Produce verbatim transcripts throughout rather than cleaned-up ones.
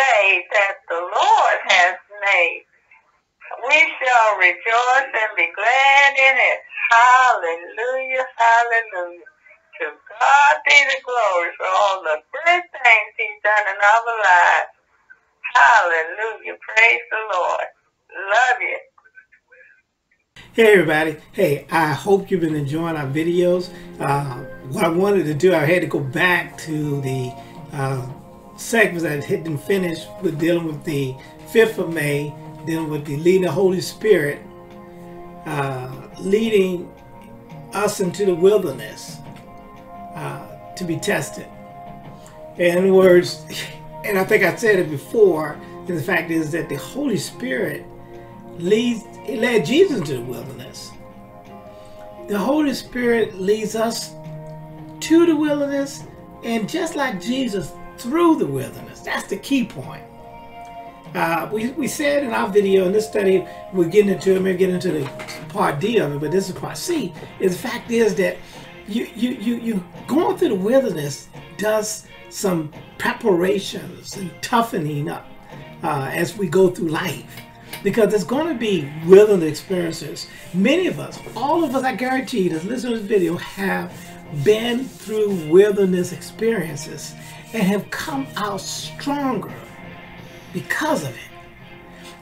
day that the Lord has made. We shall rejoice and be glad in it. Hallelujah, hallelujah. To God be the glory for all the good things he's done in our lives. Hallelujah, praise the Lord. Love you. Hey everybody, hey, I hope you've been enjoying our videos. Uh, what I wanted to do, I had to go back to the uh, segments that didn't finish with dealing with the fifth of May, dealing with the leading the Holy Spirit, uh, leading us into the wilderness uh, to be tested. In words, and I think I said it before, and the fact is that the Holy Spirit leads It led Jesus into the wilderness. The Holy Spirit leads us to the wilderness, and just like Jesus, through the wilderness. That's the key point. Uh, we, we said in our video, in this study, we're getting into it, maybe getting into the part D of it, but this is part C. Is the fact is that you, you, you, you going through the wilderness does some preparations and toughening up uh, as we go through life. Because there's going to be wilderness experiences. Many of us, all of us, I guarantee you, that's listening to this video, have been through wilderness experiences and have come out stronger because of it.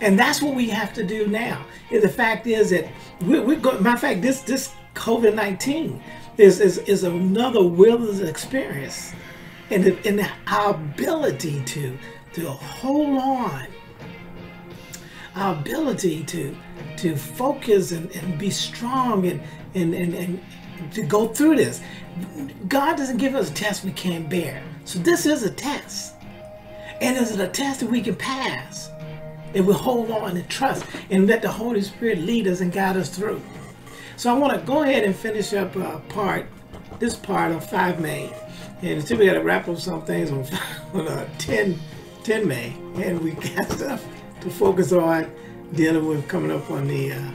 And that's what we have to do now. And the fact is that we're, we're going, matter of fact, this, this COVID nineteen is, is, is another wilderness experience. And, the, and the, our ability to, to hold on, our ability to to focus and, and be strong and, and and and to go through this. God doesn't give us a test we can't bear. So this is a test, and is it a test that we can pass if we hold on and trust and let the Holy Spirit lead us and guide us through. So I want to go ahead and finish up uh, part this part on five May, and until we got to wrap up some things on, on uh, ten May, and we got stuff to focus on dealing with coming up on the uh,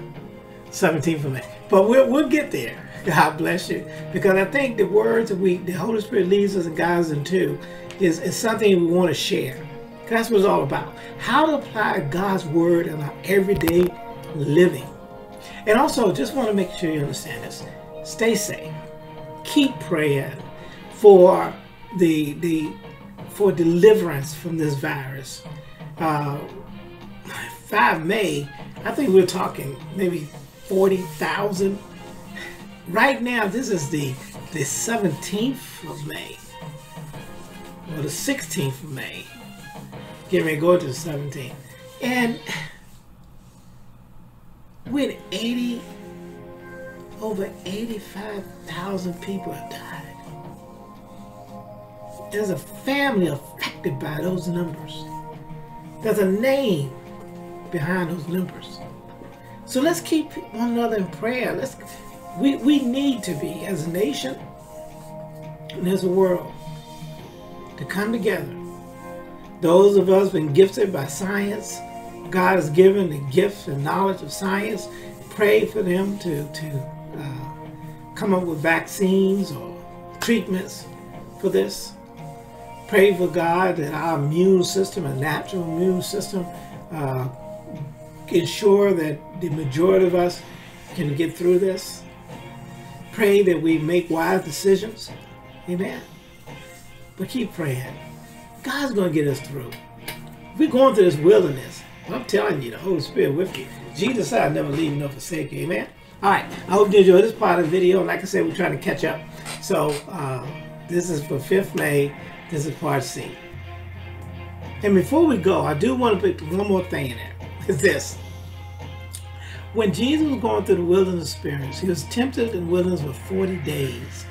seventeenth of May. But we'll, we'll get there. God bless you. Because I think the words that we, the Holy Spirit leads us and guides us into is, is something we want to share. That's what it's all about. How to apply God's word in our everyday living. And also, just want to make sure you understand this. Stay safe. Keep praying for the, the, for deliverance from this virus. Uh, five May, I think we're talking maybe forty thousand. Right now, this is the, the seventeenth of May, or the sixteenth of May. Get ready to go to the seventeenth. And with eighty, over eighty-five thousand people have died. There's a family affected by those numbers. There's a name behind those numbers. So let's keep one another in prayer. Let's we, we need to be, as a nation and as a world, to come together. Those of us been gifted by science. God has given the gifts and knowledge of science. Pray for them to, to uh, come up with vaccines or treatments for this. Pray for God that our immune system, a natural immune system, uh, ensure that the majority of us can get through this. Pray that we make wise decisions. Amen. But keep praying. God's going to get us through. We're going through this wilderness. I'm telling you, the Holy Spirit with you. Jesus said, I'll never leave you nor forsake you. Amen. All right. I hope you enjoyed this part of the video. Like I said, we're trying to catch up. So uh, this is for fifth May. This is part C. And before we go, I do want to put one more thing in there. It's this. When Jesus was going through the wilderness experience, he was tempted in the wilderness for forty days.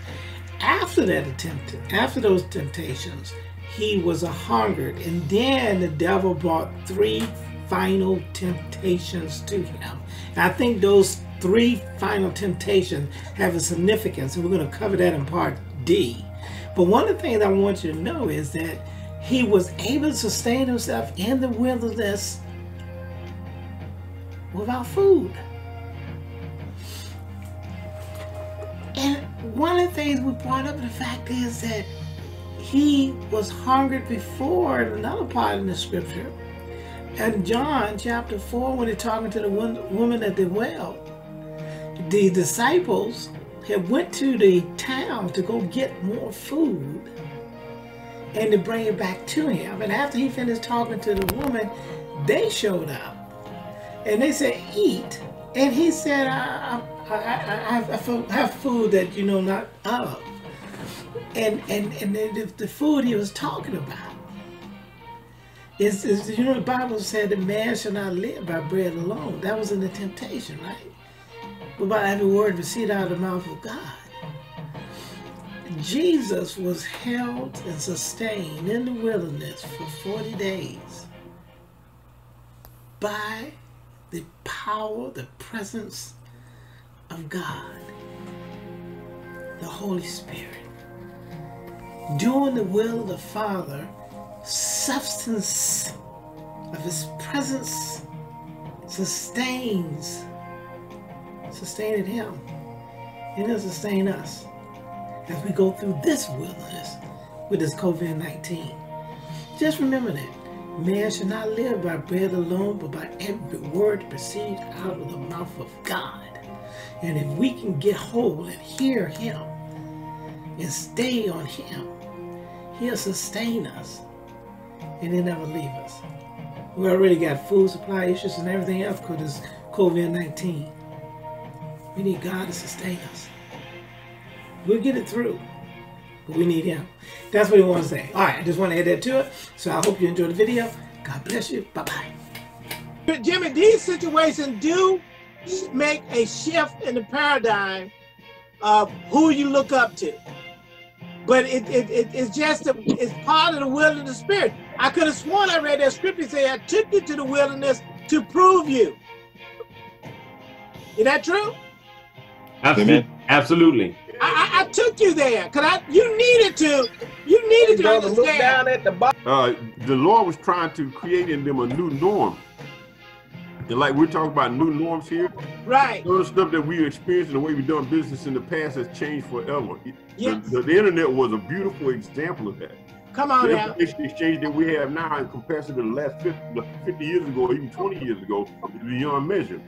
After that attempt, after those temptations, he was a-hungered. And then the devil brought three final temptations to him. And I think those three final temptations have a significance, and we're going to cover that in part D. But one of the things I want you to know is that he was able to sustain himself in the wilderness without food. And one of the things we brought up, the fact is that he was hungered before in another part in the scripture. And John chapter four, when they're talking to the woman at the well, the disciples had went to the town to go get more food and to bring it back to him. And after he finished talking to the woman, they showed up and they said, eat. And he said, I, I, I, I have food that you know not of. And, and, and the, the food he was talking about is, is, you know, the Bible said that man shall not live by bread alone. That was in the temptation, right? But by every word proceed out of the mouth of God. Jesus was held and sustained in the wilderness for forty days by the power, the presence of God, the Holy Spirit. Doing the will of the Father, substance of His presence sustains, sustained Him, and it'll sustain us as we go through this wilderness with this COVID nineteen. Just remember that. Man should not live by bread alone, but by every word that proceeds out of the mouth of God. And if we can get hold and hear Him and stay on Him, He'll sustain us and He'll never leave us. We already got food supply issues and everything else because it's COVID nineteen. We need God to sustain us. We'll get it through, but we need Him. That's what He wants to say. All right, I just want to add that to it. So I hope you enjoyed the video. God bless you. Bye-bye. Jimmy, these situations do make a shift in the paradigm of who you look up to. But it, it, it, it's just, a, it's part of the will of the Spirit. I could have sworn I read that scripture saying, I took you to the wilderness to prove you. Is that true? Absolutely. Absolutely. I, I, I took you there because I you needed to. You needed to understand. Look down at the bottom. Uh, the Lord was trying to create in them a new norm. And like we're talking about new norms here. Right. The stuff that we experienced and the way we've done business in the past has changed forever. Yes. The, the, the internet was a beautiful example of that. Come on now. The information exchange that we have now in comparison to the last fifty, fifty years ago, or even twenty years ago, is beyond measure.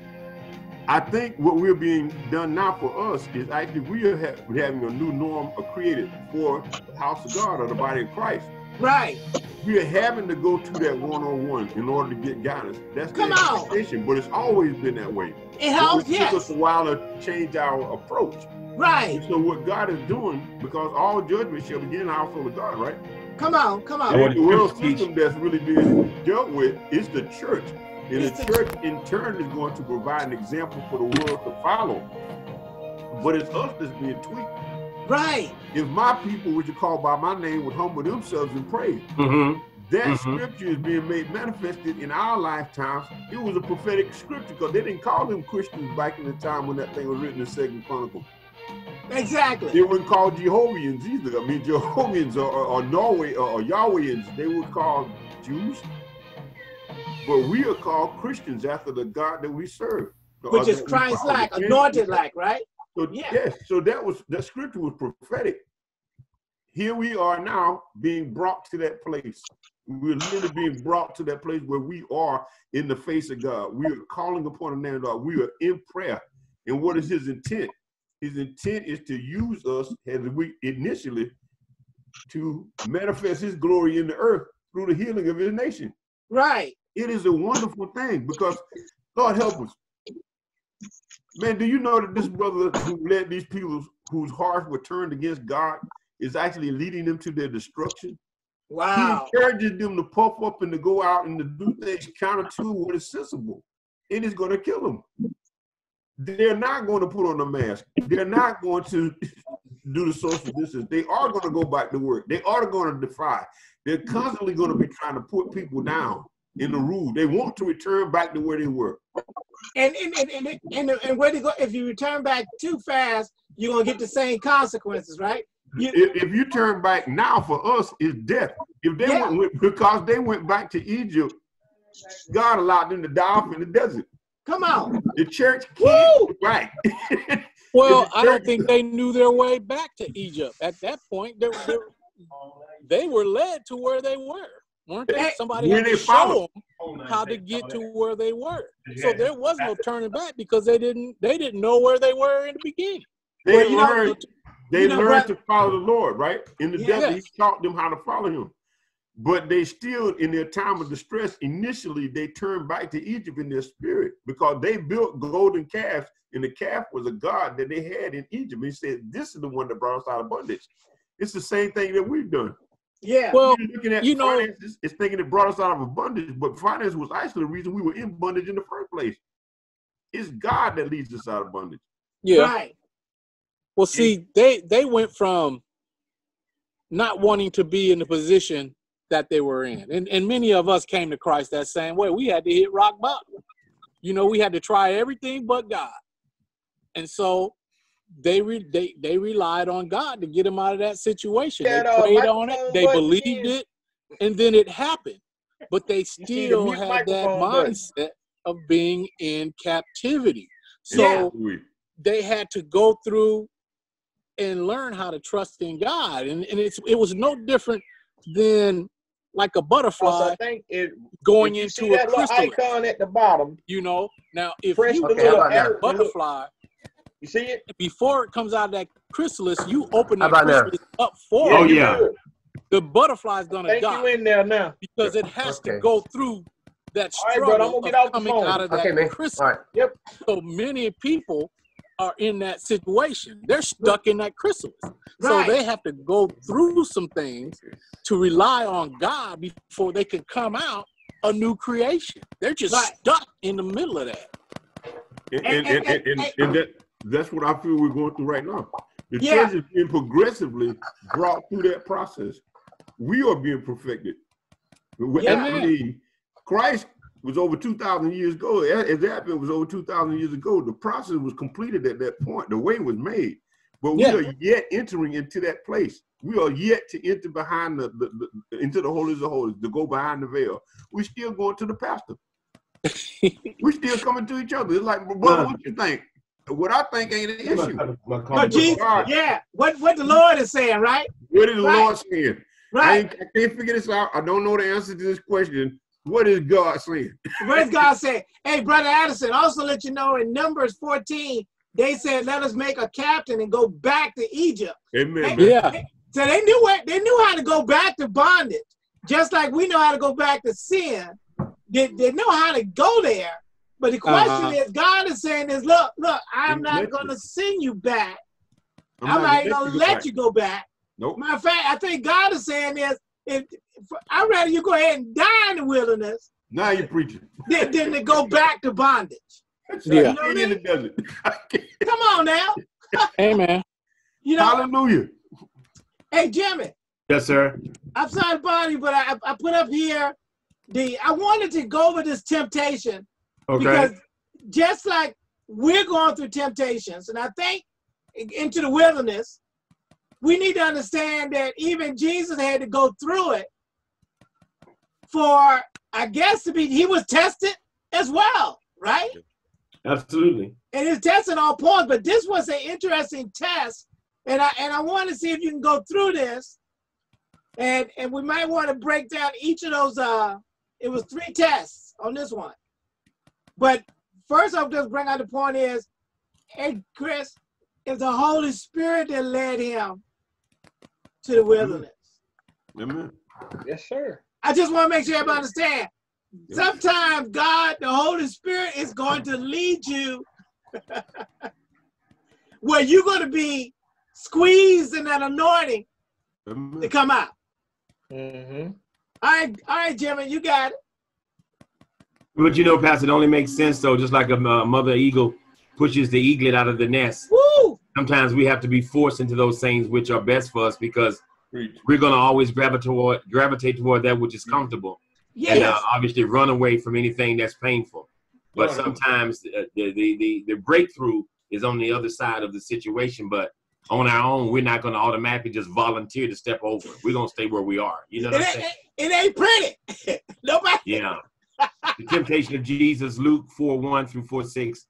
I think what we're being done now for us is actually we are ha having a new norm created for the house of God or the body of Christ. Right. We are having to go to that one-on-one in order to get guidance. That's the expectation, but it's always been that way. It helps, yes. It took us a while to change our approach. Right. And so what God is doing, because all judgment shall begin in the household of God, right? Come on, come on. And the world system that's really being dealt with is the church. And the church in turn is going to provide an example for the world to follow. But it's us that's being tweaked. Right. If my people, which are called by my name, would humble themselves and pray, mm-hmm. that mm-hmm. scripture is being made manifested in our lifetimes. It was a prophetic scripture because they didn't call them Christians back in the time when that thing was written in Second Chronicles. Exactly. They wouldn't call Jehovians either. I mean, Jehovians or, or, or Norway or, or Yahwehians, they would call Jews. But we are called Christians after the God that we serve. Which is Christ-like, anointed-like, right? So, yeah. Yes, so that was, that scripture was prophetic. Here we are now being brought to that place. We're literally being brought to that place where we are in the face of God. We are calling upon the name of God. We are in prayer. And what is His intent? His intent is to use us as we initially to manifest His glory in the earth through the healing of His nation. Right. It is a wonderful thing because, Lord help us. Man, do you know that this brother who led these people whose hearts were turned against God is actually leading them to their destruction? Wow. He encourages them to puff up and to go out and to do things counter to what is sensible. It is going to kill them. They're not going to put on a mask. They're not going to do the social distance. They are going to go back to work. They are going to defy. They're constantly going to be trying to put people down in the rule. They want to return back to where they were. And and and and, and, and where they go, if you return back too fast, you're going to get the same consequences, right? You, if, if you turn back now, for us, it's death. If they yeah. went, because they went back to Egypt, God allowed them to die off in the desert. Come on. The church came back. Well, I don't think they knew their way back to Egypt at that point. They, they, they were led to where they were, weren't they? Somebody had to show them how to get to where they were. So there was no turning back because they didn't they didn't know where they were in the beginning. They learned they learned to follow the Lord, right? In the desert, he taught them how to follow him. But they still, in their time of distress, initially they turned back to Egypt in their spirit because they built golden calves, and the calf was a god that they had in Egypt. He said, "This is the one that brought us out of bondage." It's the same thing that we've done. Yeah. Well, you're looking at you finances, know, it's thinking it brought us out of bondage, but finance was actually the reason we were in bondage in the first place. It's God that leads us out of bondage. Yeah. Right. Well, see, and, they they went from not wanting to be in the position that they were in. And, and many of us came to Christ that same way. We had to hit rock bottom. You know, we had to try everything but God. And so they re, they, they relied on God to get them out of that situation. They prayed on it. They believed it. And then it happened. But they still had that mindset of being in captivity. So they had to go through and learn how to trust in God. And, and it's, it was no different than like a butterfly going into a crystal icon at the bottom. You know, now if you tell that butterfly, you see it before it comes out of that chrysalis, you open that chrysalis up for it. Oh yeah, the butterfly's gonna die. You in there now because it has to go through that struggle of coming out of that chrysalis. Yep. So many people are in that situation. They're stuck in that chrysalis. Right. So they have to go through some things to rely on God before they can come out a new creation. They're just right. stuck in the middle of that. And, and, and, and, and, and that, that's what I feel we're going through right now. The yeah. church is being progressively brought through that process. We are being perfected. Yeah. Christ was over two thousand years ago. As that was over two thousand years ago, the process was completed at that point. The way was made. But we yeah. are yet entering into that place. We are yet to enter behind the, the, the into the holies of holies, to go behind the veil. We're still going to the pastor. We're still coming to each other. It's like, brother, what you think? What I think ain't an issue. My, my no, Jesus, God, yeah. What, what the Lord is saying, right? What is the right. Lord saying? Right. I, I can't figure this out. I don't know the answer to this question. What is God saying? What is God saying? Hey, Brother Addison, also let you know in Numbers fourteen, they said, let us make a captain and go back to Egypt. Amen. They, yeah. They, so they knew what, they knew how to go back to bondage. Just like we know how to go back to sin. They, they know how to go there. But the question uh -huh. is, God is saying is, look, look, I'm they not going to send you back. I'm, I'm not going to let you go back. Nope. Matter of fact, I think God is saying is, if, I'd rather you go ahead and die in the wilderness. Now you're preaching. Than, than to go back to bondage. Yeah. You know what I mean? Come on now. Amen. You know, hallelujah. Hey, Jimmy. Yes, sir. I'm sorry to bother you, but I, I put up here the I wanted to go over this temptation. Okay. Because just like we're going through temptations, and I think into the wilderness, we need to understand that even Jesus had to go through it for, I guess, to be, he was tested as well, right? Absolutely. And his testing all points, but this was an interesting test, and I and I want to see if you can go through this, and and we might want to break down each of those. Uh, it was three tests on this one, but first I'll just bring out the point is, hey Chris, it's the Holy Spirit that led him to the wilderness. Amen. Yes, sir. I just want to make sure everybody understand. Sometimes God, the Holy Spirit, is going to lead you where you're going to be squeezed in that anointing Amen. To come out. Mm-hmm. All right, all right, Jimmy, you got it. But you know, Pastor, it only makes sense though. Just like a uh, mother eagle pushes the eaglet out of the nest. Woo! Sometimes we have to be forced into those things which are best for us because we're going to always gravitate toward, gravitate toward that which is comfortable. Yes. And uh, obviously run away from anything that's painful. But yeah. sometimes the, the, the, the breakthrough is on the other side of the situation. But on our own, we're not going to automatically just volunteer to step over. We're going to stay where we are. You know what it I'm saying? It ain't pretty. Nobody. Yeah. The temptation of Jesus, Luke four, one through four, six.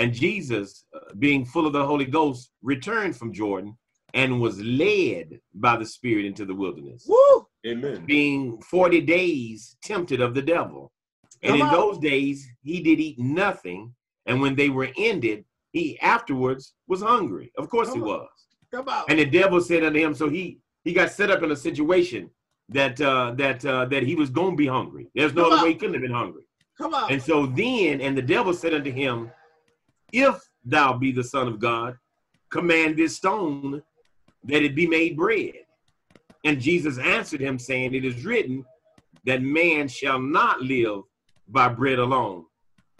And Jesus, uh, being full of the Holy Ghost, returned from Jordan and was led by the Spirit into the wilderness. Woo! Amen. Being forty days tempted of the devil. And Come in on. Those days, he did eat nothing. And when they were ended, he afterwards was hungry. Of course Come he on. was. Come on. And the devil said unto him, so he, he got set up in a situation that, uh, that, uh, that he was going to be hungry. There's no Come other on. way he couldn't have been hungry. Come on. And so then, and the devil said unto him, if thou be the Son of God, command this stone that it be made bread. And Jesus answered him, saying, it is written that man shall not live by bread alone,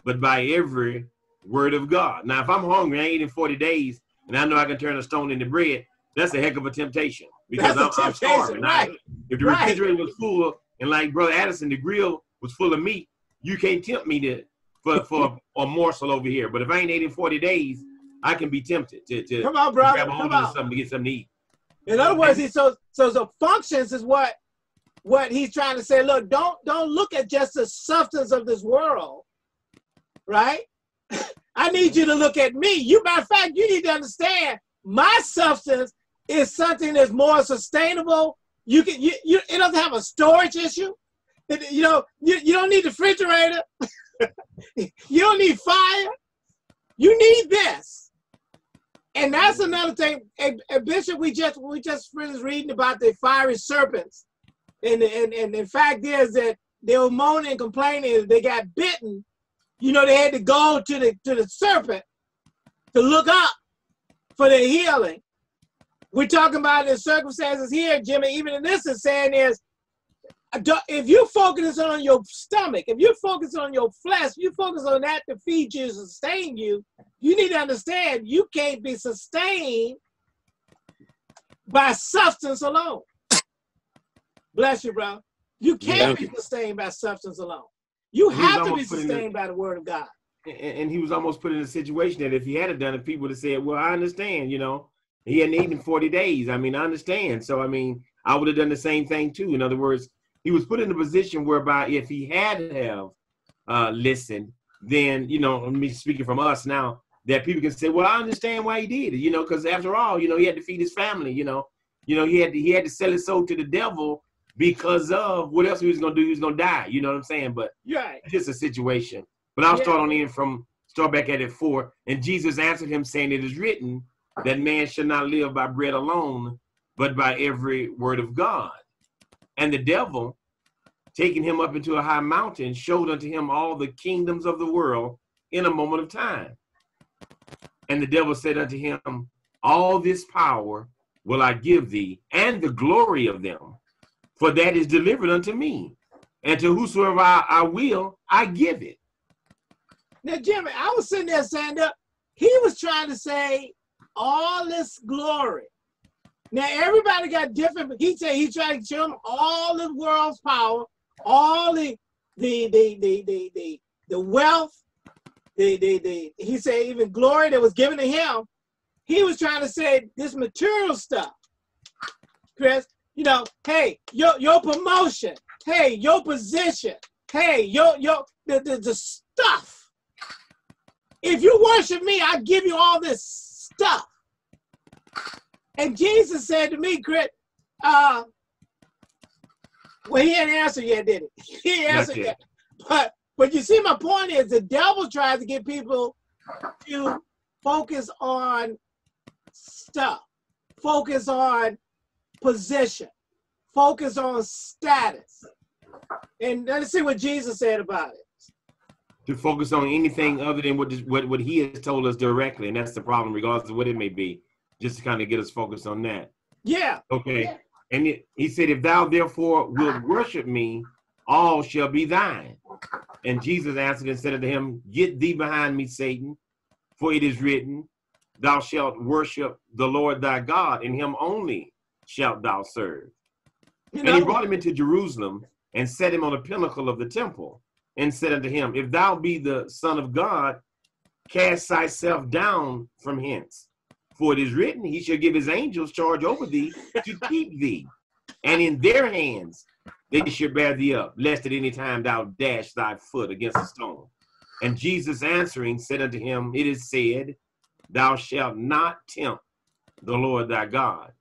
but by every word of God. Now, if I'm hungry, I ain't eating forty days, and I know I can turn a stone into bread, that's a heck of a temptation, because I'm, a temptation, I'm starving. Right. I, if the right. refrigerator was full, and like Brother Addison, the grill was full of meat, you can't tempt me to for, for a morsel over here. But if I ain't eating forty days, I can be tempted to, to, Come on, brother. to grab a hold of something to get something to eat. In other words, he, so, so so functions is what what he's trying to say. Look, don't don't look at just the substance of this world, right? I need you to look at me. You, matter of fact, you need to understand my substance is something that's more sustainable. You can you, you it doesn't have a storage issue. It, you know you you don't need the refrigerator. You don't need fire. You need this. And that's another thing, and, and Bishop, we just we just finished reading about the fiery serpents, and and and the fact is that they were moaning and complaining. They got bitten, you know. They had to go to the to the serpent to look up for their healing. We're talking about the circumstances here, Jimmy. Even in this, is saying is, if you focus on your stomach, if you focus on your flesh, you focus on that to feed you, sustain you, you need to understand you can't be sustained by substance alone. Bless you, bro. You can't be sustained by substance alone. You have to be sustained by the word of God. And he was almost put in a situation that if he hadn't done it, people would have said, well, I understand, you know, he hadn't eaten in forty days. I mean, I understand. So, I mean, I would have done the same thing too. In other words, he was put in a position whereby if he had have uh, listened, then, you know, me speaking from us now, that people can say, well, I understand why he did it, you know, because after all, you know, he had to feed his family, you know, you know, he had to, he had to sell his soul to the devil because of what else he was going to do. He was going to die. You know what I'm saying? But yeah, it's just a situation. But I'll yeah. start on in from, start back at it four. And Jesus answered him saying, it is written that man shall not live by bread alone, but by every word of God. And the devil, taking him up into a high mountain, showed unto him all the kingdoms of the world in a moment of time. And the devil said unto him, all this power will I give thee, and the glory of them, for that is delivered unto me. And to whosoever I, I will, I give it. Now, Jimmy, I was sitting there saying that he was trying to say all this glory. Now, everybody got different, but he said he tried to show him all the world's power, all the the the the the the, the wealth, the, the the he said even glory that was given to him. He was trying to say this material stuff, Chris, you know, hey, your your promotion, hey, your position, hey, your your the the, the stuff. If you worship me, I give you all this stuff. And Jesus said to me, Chris, uh, well, he hadn't answered yet, did he? He didn't answer yet. But, but you see, my point is the devil tries to get people to focus on stuff, focus on position, focus on status. And let's see what Jesus said about it. To focus on anything other than what, what, what he has told us directly, and that's the problem, regardless of what it may be. Just to kind of get us focused on that. Yeah. Okay. Yeah. And it, he said, if thou therefore wilt worship me, all shall be thine. And Jesus answered and said unto him, get thee behind me, Satan, for it is written, thou shalt worship the Lord thy God, and him only shalt thou serve. You know? And he brought him into Jerusalem and set him on a pinnacle of the temple and said unto him, if thou be the Son of God, cast thyself down from hence. For it is written, he shall give his angels charge over thee to keep thee, and in their hands they shall bear thee up, lest at any time thou dash thy foot against a stone. And Jesus answering said unto him, it is said, thou shalt not tempt the Lord thy God.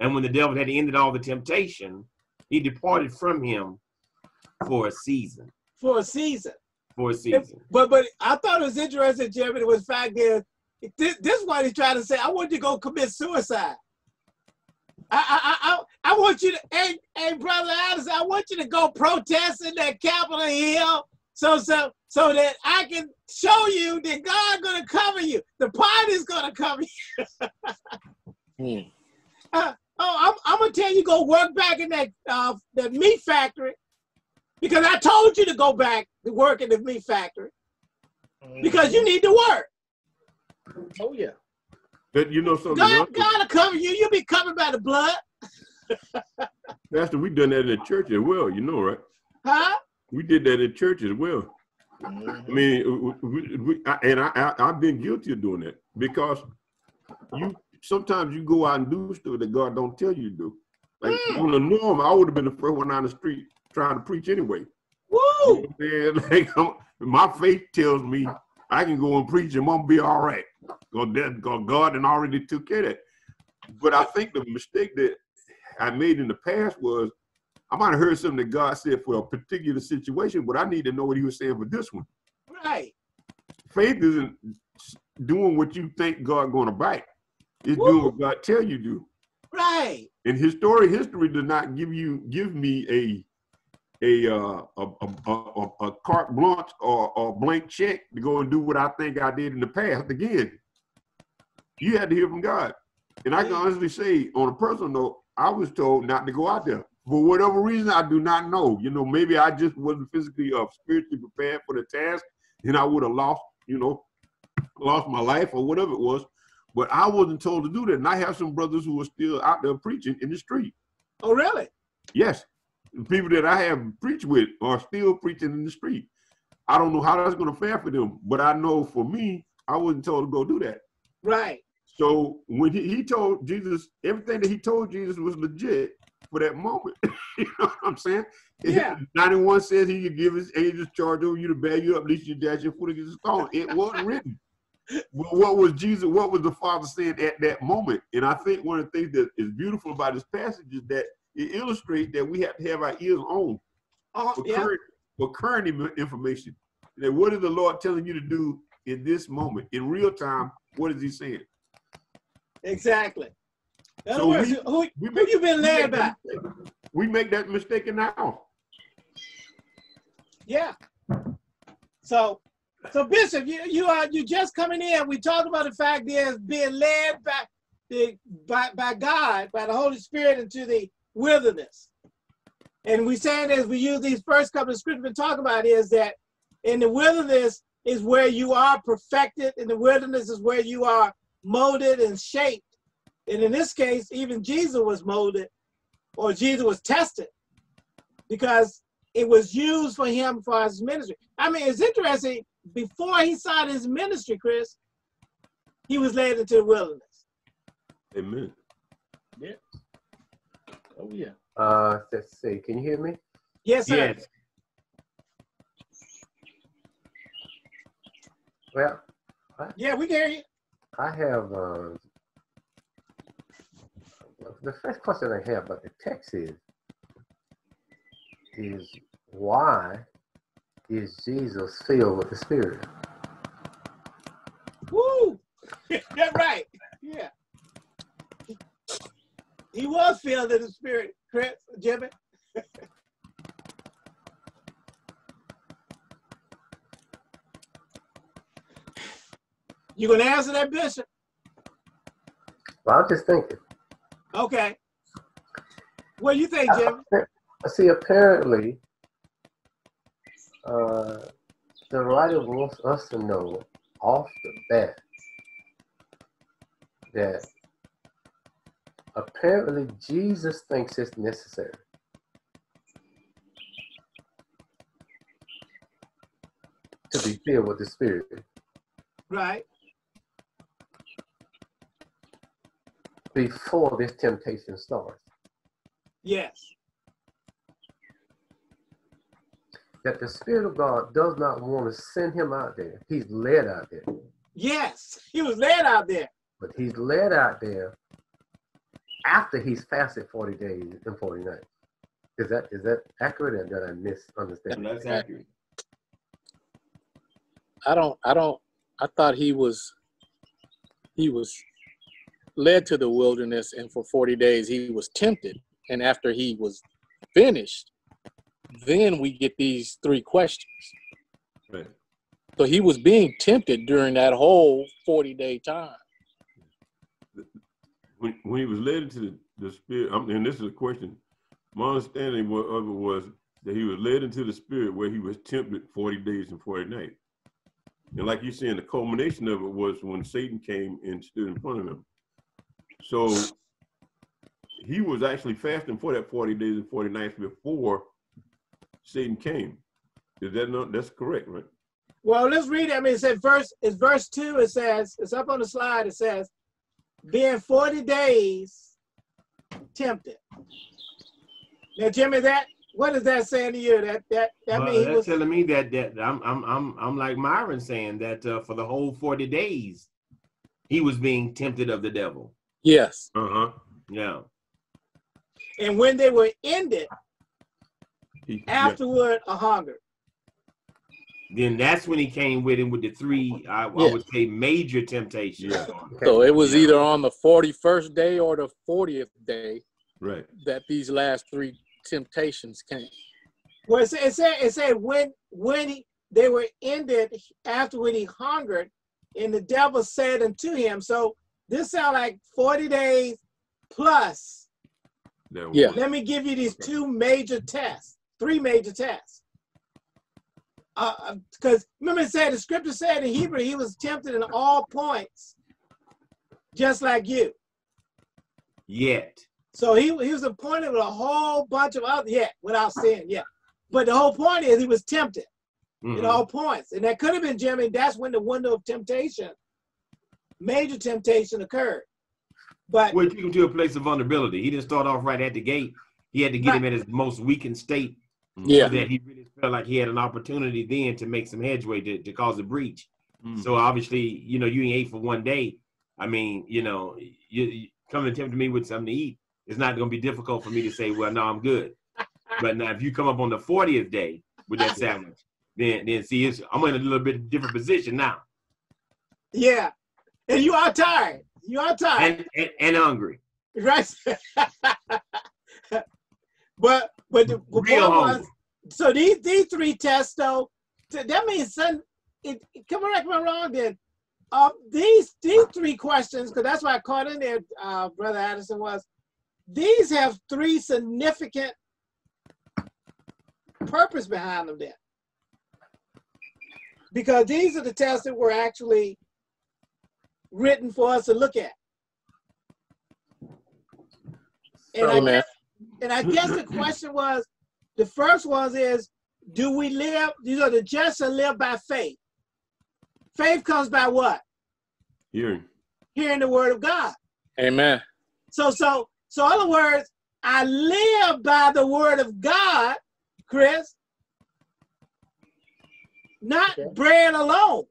And when the devil had ended all the temptation, he departed from him for a season. For a season. For a season. It, but but I thought it was interesting, Jeremy, it was the fact that this, this is why he's trying to say, I want you to go commit suicide. I, I, I, I want you to, hey, hey, Brother Addison, I want you to go protest in that Capitol Hill so, so, so that I can show you that God's going to cover you. The party's going to cover you. mm. uh, oh, I'm, I'm going to tell you, go work back in that, uh, that meat factory because I told you to go back to work in the meat factory mm. because you need to work. Oh, yeah. But you know something. God, God will cover you. You'll be covered by the blood. Pastor, we done that in the church as well. You know, right? Huh? We did that in church as well. Mm-hmm. I mean, we, we, I, and I, I, I've been guilty of doing that because you sometimes you go out and do stuff that God don't tell you to do. Like mm. on the norm, I would have been the first one on the street trying to preach anyway. Woo! You know, like, my faith tells me I can go and preach and won't be all right. God and already took care of that. But I think the mistake that I made in the past was I might have heard something that God said for a particular situation, but I need to know what he was saying for this one. Right. Faith isn't doing what you think God's going to bite. It's Woo. doing what God tells you to do. Right. And historic history did not give you give me a A, uh, a, a, a, a carte blanche or a blank check to go and do what I think I did in the past. Again, you had to hear from God. And I can honestly say, on a personal note, I was told not to go out there. For whatever reason, I do not know. You know, maybe I just wasn't physically or spiritually prepared for the task, and I would have lost, you know, lost my life or whatever it was. But I wasn't told to do that. And I have some brothers who are still out there preaching in the street. Oh, really? Yes. People that I have preached with are still preaching in the street. I don't know how that's going to fare for them, but I know for me, I wasn't told to go do that. Right. So when he, he told Jesus, everything that he told Jesus was legit for that moment. You know what I'm saying? Yeah. ninety-one says he could give his angels charge over you to bear you up, lest you dash your foot against a stone. It wasn't written. But what was Jesus, what was the Father saying at that moment? And I think one of the things that is beautiful about this passage is that it illustrates that we have to have our ears on oh, for, yeah. current, for current information. That what is the Lord telling you to do in this moment, in real time? What is he saying? Exactly. In other so words, we, who, we who make, you been led by? We make that mistake in our own. Yeah. So, so Bishop, you you are you just coming in. We talked about the fact is being led by the by by God, by the Holy Spirit, into the wilderness. And we saying as we use these first couple of scriptures we talk about is that in the wilderness is where you are perfected. In the wilderness is where you are molded and shaped. And in this case, even Jesus was molded, or Jesus was tested, because it was used for him for his ministry. I mean, it's interesting, before he started his ministry, Chris, he was led into the wilderness. Amen. Yeah. Oh, yeah. Uh, let's see. Can you hear me? Yes, sir. Yes. Well, I, yeah, we can hear you. I have uh, the first question I have about the text is, is why is Jesus filled with the Spirit? Woo! That's right. Yeah. He was filled in the Spirit, Chris, Jimmy. You gonna answer that, Bishop? Well, I'm just thinking. Okay. What do you think, Jimmy? I see. Apparently, uh, the writer wants us to know off the bat that apparently Jesus thinks it's necessary. To be filled with the Spirit. Right. Before this temptation starts. Yes. That the Spirit of God does not want to send him out there. He's led out there. Yes, he was led out there. But he's led out there after he's fasted forty days and forty nights. Is that is that accurate, or did I misunderstand? No, that's accurate. I don't. I don't. I thought he was. He was led to the wilderness, and for forty days he was tempted. And after he was finished, then we get these three questions. Right. So he was being tempted during that whole forty-day time. When, when he was led into the, the spirit, I'm, and this is a question. My understanding of it was that he was led into the spirit where he was tempted forty days and forty nights. And like you're saying, the culmination of it was when Satan came and stood in front of him. So he was actually fasting for that forty days and forty nights before Satan came. Is that not, that's correct, right? Well, let's read it. I mean, it said verse, it's verse two. It says, it's up on the slide. It says, being forty days tempted. Now, Jimmy, that what is that saying to you? That that that well, means he was telling me that that I'm I'm I'm I'm like Myron saying that uh, for the whole forty days, he was being tempted of the devil. Yes. Uh huh. Yeah. And when they were ended, he, afterward yeah. a hunger. Then that's when he came with him with the three, I, yeah. I would say, major temptations. Yeah. So it was either on the forty-first day or the fortieth day. Right. That these last three temptations came. Well, it said it said, it said when when he, they were ended after when he hungered, and the devil said unto him. So this sounds like forty days plus. Yeah. Let me give you these two major tests, three major tests. Uh, because remember, it said the scripture said in Hebrew he was tempted in all points, just like you. Yet. So he, he was appointed with a whole bunch of other, yeah, without sin, yeah. But the whole point is he was tempted mm-hmm. at all points. And that could have been, Jimmy, that's when the window of temptation, major temptation occurred. But well, it took him to a place of vulnerability. He didn't start off right at the gate. He had to get right. him at his most weakened state. Yeah. So that he really felt like he had an opportunity then to make some headway to, to cause a breach. Mm-hmm. So obviously, you know, you ain't ate for one day. I mean, you know, you, you come and tempt me with something to eat. It's not going to be difficult for me to say, well, no, I'm good. But now, if you come up on the fortieth day with that sandwich, then then see, it's, I'm in a little bit different position now. Yeah, and you are tired. You are tired and, and, and hungry, right? but but the, real was, so these these three tests, though, that means son, it, come correct me wrong then. Uh, these these three questions, because that's why I caught in there, uh, Brother Addison was. These have three significant purpose behind them there. Because these are the tests that were actually written for us to look at. And, oh, I, guess, and I guess the question was, the first one is, do we live, you know, the just shall live by faith. Faith comes by what? Hearing. Hearing the word of God. Amen. So, so. So in other words, I live by the word of God, Chris, not okay. bread alone.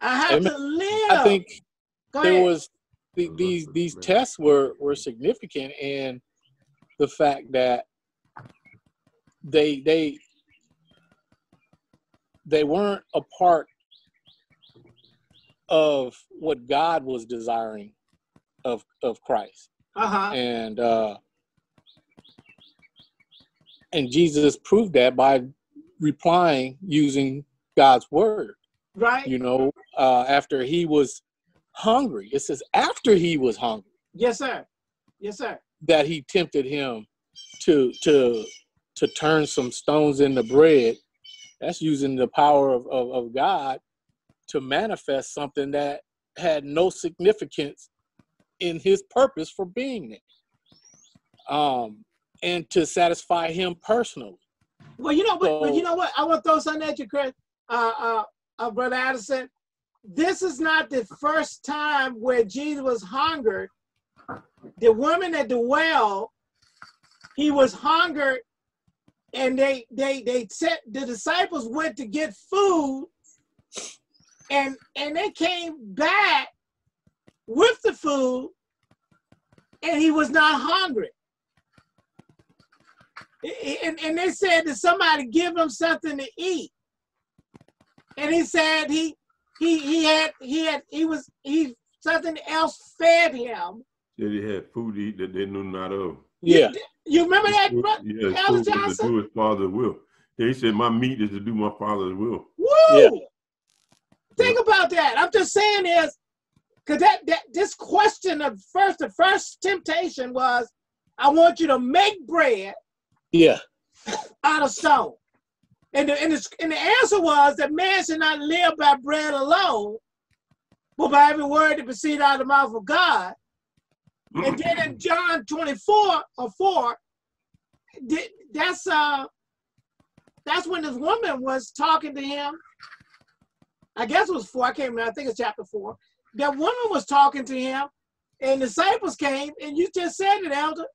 I have Amen. to live. I think Go there ahead. was the, these these tests were, were significant in the fact that they they they weren't a part of what God was desiring. Of, of Christ. Uh-huh. And uh, and Jesus proved that by replying using God's word. Right. You know, uh, after he was hungry. It says after he was hungry. Yes, sir. Yes, sir. That he tempted him to to to turn some stones into bread. That's using the power of, of, of God to manifest something that had no significance in his purpose for being there, um, and to satisfy him personally. Well, you know, but, so, but you know what? I want to throw something at you, Chris, uh, uh, uh, Brother Addison. This is not the first time where Jesus was hungered. The woman at the well, he was hungered, and they they they said the disciples went to get food, and and they came back with the food, and he was not hungry. And, and they said that somebody give him something to eat. And he said he he he had he had he was he something else fed him. Said he had food to eat that they knew not of. Yeah. You, you remember that, brother? Yeah, food is to do his father's will. Yeah, he said, my meat is to do my father's will. Woo! Yeah. Think yeah. about that. I'm just saying is, because that, that this question of first, the first temptation was, I want you to make bread yeah. out of stone. And the, and, the, and the answer was that man should not live by bread alone, but by every word that proceeds out of the mouth of God. And then in John twenty-four or four, that's uh, that's when this woman was talking to him. I guess it was four. I can't remember. I think it's chapter four. That woman was talking to him, and disciples came. And you just said it, Elder.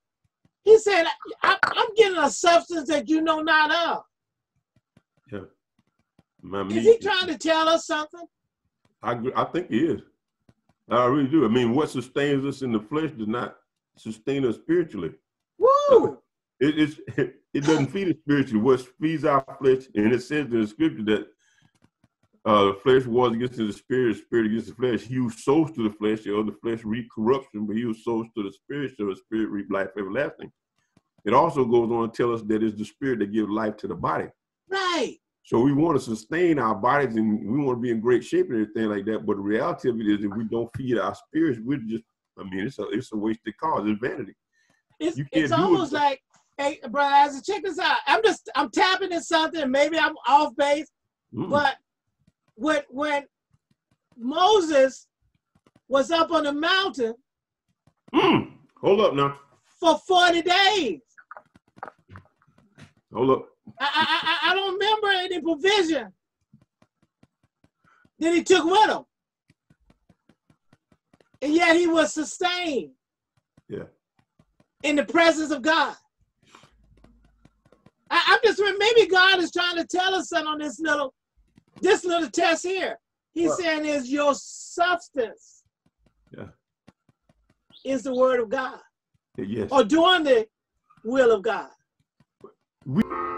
He said, I, "I'm getting a substance that you know not of." Yeah. My is meat. He trying to tell us something? I I think he is. I really do. I mean, what sustains us in the flesh does not sustain us spiritually. Woo! It, it's, it doesn't feed us spiritually. What feeds our flesh, and it says in the scripture that uh, the flesh wars against the spirit, the spirit against the flesh. He who sows to the flesh, or the flesh reap corruption, but he who sows to the spirit, so the spirit reap life everlasting. It also goes on to tell us that it's the spirit that gives life to the body. Right. So we want to sustain our bodies and we want to be in great shape and everything like that. But the reality of it is if we don't feed our spirits, we're just, I mean, it's a, it's a wasted cause. It's vanity. It's, it's almost it. like, hey, brother, I said, check this out. I'm just, I'm tapping into something. Maybe I'm off base. Mm. But when, when Moses was up on the mountain. Mm. Hold up now. For forty days. Hold up. I, I I don't remember any provision that he took with him, and yet he was sustained. Yeah. In the presence of God. I, I'm just maybe God is trying to tell us something on this little this little test here. He's well, saying is your substance. Yeah. Is the word of God. Yes. Or doing the will of God. We